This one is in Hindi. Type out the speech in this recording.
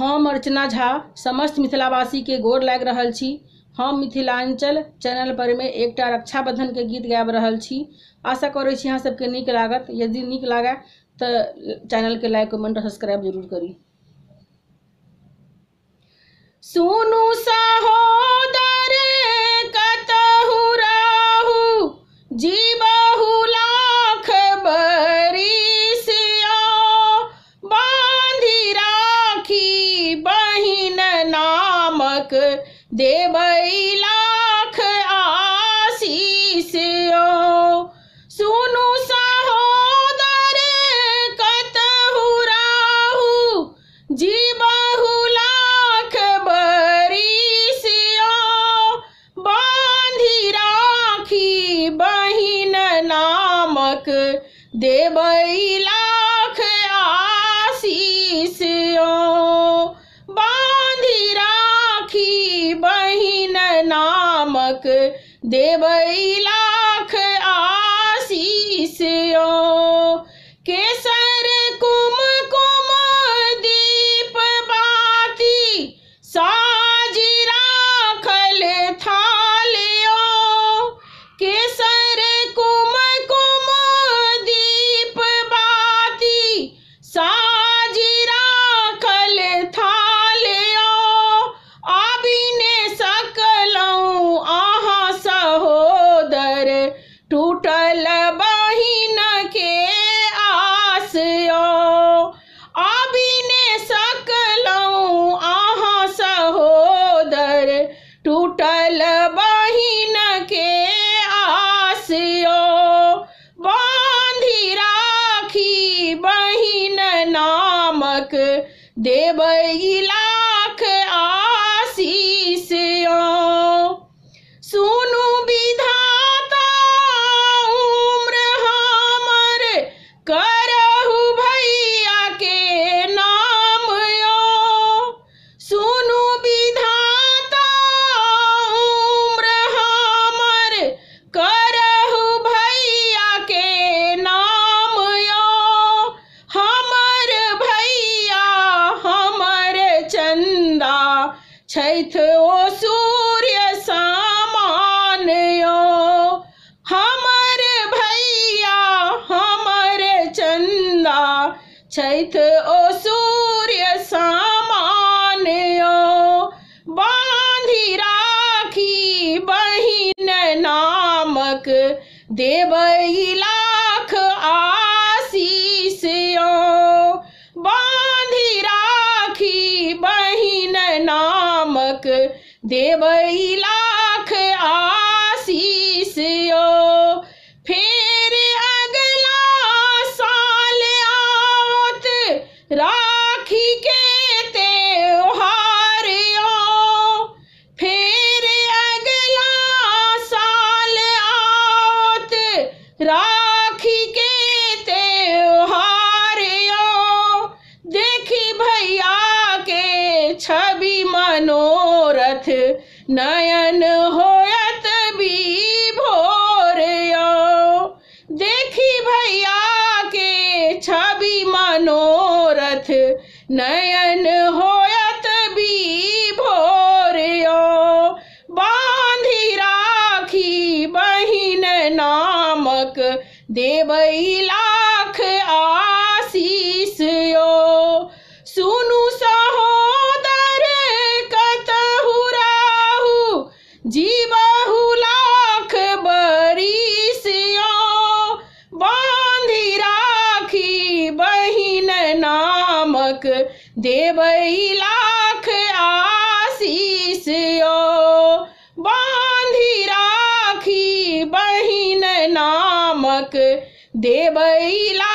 हम अर्चना झा समस्त मिथिलावासी के गोर लागि रहल छी। हम मिथिलांचल चैनल पर में एकटा रक्षाबंधन के गीत गाबि रहल छी। आशा करै छी अहाँ सबके नीक लागत। यदि नीक लागे तो चैनल के लाइक कमेंट और सब्सक्राइब जरूर करी। सुनु सहोदर कतहु रहू जीवहु लाख बरिसिया बाँधि राखी बहिन नामक देबई लाख आशीष। सुनु सहोदर कतहु रहू जीवहु लाख बरिसिया बाँधि राखी बहिन नामक देबई लाख आशीष। नामक देबई लाख आशीष। केसर कुमकुम दीप बाती साज राखल थालियो। केसर कुमकुम दीप बाती साज राखल थालियो। आबिने टूटल बहिन के आसियो। आबिने सकलहुँ अहाँ सहोदर टूटल बहिन के आसियो। बाँधि राखी बहिन नामक देबई लाख आशीष। सुनु छैथ ओ सूर्य समान यो। हमर भैया हमर चंदा छैथ ओ सूर्य समान यो। बाँधि राखी बहिन नामक देबई लाख आशीष यो। बाँधि राखी बहिन नामक देबई लाख आशीष यो। फेर अगला साल आवत राखी के त्योहार यो। फेर अगला साल आवत राखी के त्योहार यो। देखी भैया के छवि मनोरथ नयन होयत विभोर यो। देखी भैया के छवि मनोरथ नयन होयत विभोर यो। बाँधि राखी बहिन नामक देबई लाख आशीष यो। सुनु सहोदर कतहु रहू जीवहु लाख बरिस यो। बाँधि राखी बहिन नामक देबई लाख आशीष यो। बाँधि राखी बहिन नामक देबई लाख।